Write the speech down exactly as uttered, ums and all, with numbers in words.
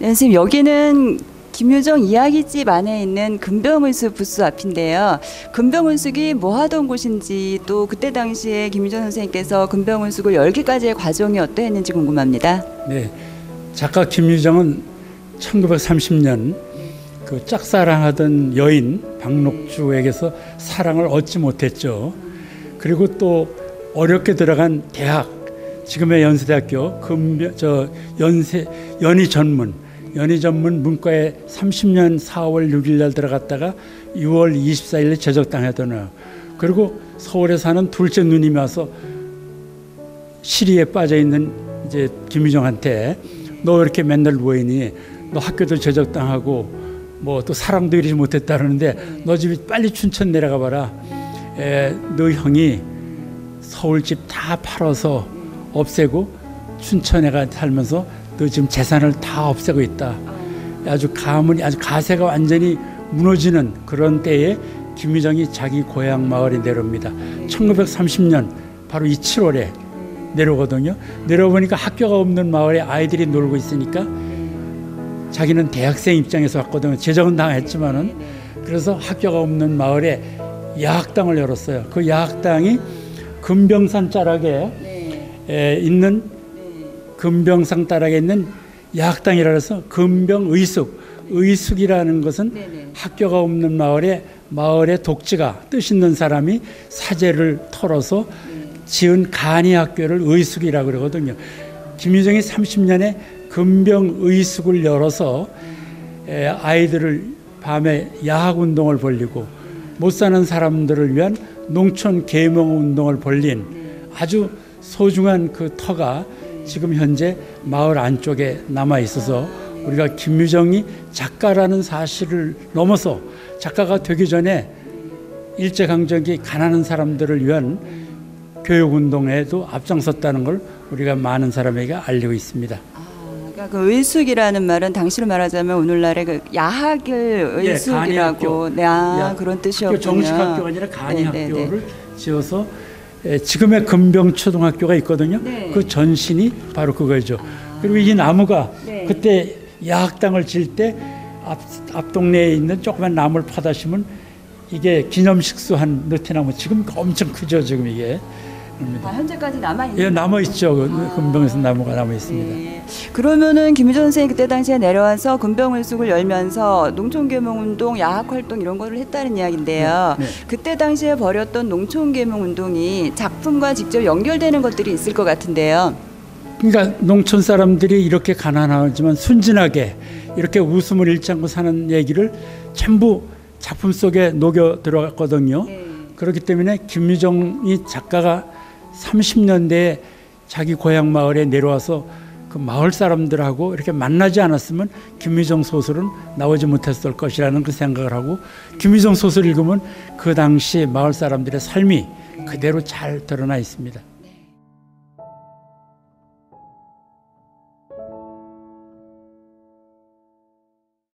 네, 선생님 여기는 김유정 이야기집 안에 있는 금병의숙 부스 앞인데요. 금병의숙이 뭐 하던 곳인지 또 그때 당시에 김유정 선생님께서 금병의숙을 열기까지의 과정이 어떠했는지 궁금합니다. 네, 작가 김유정은 천구백삼십 년 그 짝사랑하던 여인 박록주에게서 사랑을 얻지 못했죠. 그리고 또 어렵게 들어간 대학, 지금의 연세대학교 금병, 저 연세 연희전문 연희전문 문과에 삼십 년 사월 육일 날 들어갔다가 유월 이십사일에 제적당하더니, 그리고 서울에 사는 둘째 누님이 와서 시리에 빠져 있는 이제 김유정한테 너 왜 이렇게 맨날 누워있니? 너 학교도 제적당하고 뭐 또 사랑도 이루지 못했다 그러는데 너 집이 빨리 춘천 내려가 봐라. 에, 너 형이 서울집 다 팔아서 없애고 춘천에 가 살면서 너 지금 재산을 다 없애고 있다. 아주 가문이 아주 가세가 완전히 무너지는 그런 때에 김유정이 자기 고향 마을에 내려옵니다. 천구백삼십 년 바로 이 칠월에 내려오거든요. 내려오니까 학교가 없는 마을에 아이들이 놀고 있으니까 자기는 대학생 입장에서 왔거든요. 제적은 당했지만은. 그래서 학교가 없는 마을에 야학당을 열었어요. 그 야학당이 금병산 자락에 에, 있는 금병산 자락에 있는 야학당이라 해서 금병의숙, 의숙이라는 것은 학교가 없는 마을에 마을의 독지가 뜻 있는 사람이 사재를 털어서 지은 간이 학교를 의숙이라고 그러거든요. 김유정이 삼십 년에 금병의숙을 열어서 아이들을 밤에 야학운동을 벌리고 못사는 사람들을 위한 농촌 계몽운동을 벌린 아주 소중한 그 터가 지금 현재 마을 안쪽에 남아있어서, 우리가 김유정이 작가라는 사실을 넘어서 작가가 되기 전에 일제강점기 가난한 사람들을 위한 교육운동에도 앞장섰다는 걸 우리가 많은 사람에게 알리고 있습니다. 그 의숙이라는 말은 당시로 말하자면 오늘날의 그 야학을 의숙이라고, 네, 아, 그런 뜻이었군요. 정식 학교가 아니라 간이 학교를 지어서 예, 지금의 금병초등학교가 있거든요. 네. 그 전신이 바로 그거죠. 아. 그리고 이 나무가 네. 그때 야학당을 지을 때 앞, 앞 동네에 있는 조그만 나무를 파다 심은 이게 기념식수한 느티나무, 지금 엄청 크죠. 지금 이게. 아, 현재까지 남아있죠? 예, 남아있죠. 아. 금병의숙 나무가 남아있습니다. 네. 그러면은 김유정 선생님 그때 당시에 내려와서 금병의숙을 열면서 농촌계몽운동, 야학활동 이런 거를 했다는 이야기인데요. 네. 네. 그때 당시에 벌였던 농촌계몽운동이 작품과 직접 연결되는 것들이 있을 것 같은데요. 그러니까 농촌 사람들이 이렇게 가난하지만 순진하게 이렇게 웃음을 잃지 않고 사는 얘기를 전부 작품 속에 녹여 들어갔거든요. 네. 그렇기 때문에 김유정이 작가가 삼십 년대에 자기 고향 마을에 내려와서 그 마을 사람들하고 이렇게 만나지 않았으면 김유정 소설은 나오지 못했을 것이라는 그 생각을 하고, 김유정 소설 읽으면 그 당시 마을 사람들의 삶이 그대로 잘 드러나 있습니다.